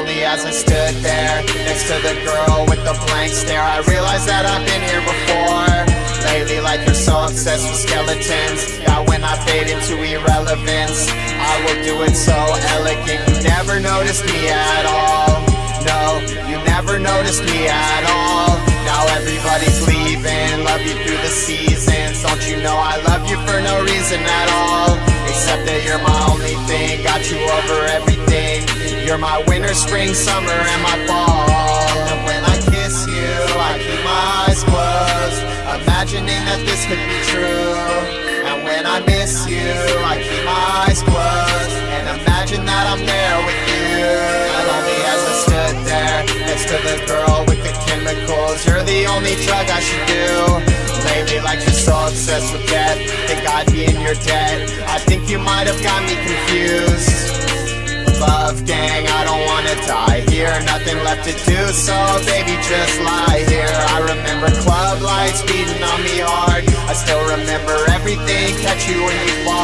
slowly as I stood there next to the girl with the blank stare. I realized that I've been here before. Lately life is so obsessed with skeletons that when I fade into irrelevance, I will do it so elegant. You never noticed me at all. No, you never noticed me at all. Now everybody's leaving, love you through the seasons. Don't you know I love you for no reason at all, except that you're my only thing, got you over everything. You're my winter, spring, summer, and my fall. And when I kiss you, I keep my eyes closed, imagining that this could be true. And when I miss you, I keep my eyes closed, and imagine that I'm there with you. Not only as I stood there next to the girl with the chemicals, you're the only drug I should do. Lately like you're so obsessed with death, think I'd be in your debt. I think you might have got me confused. Love gang, I don't wanna die here, nothing left to do, so baby just lie here. I remember club lights beating on me hard, I still remember everything, catch you when you fall.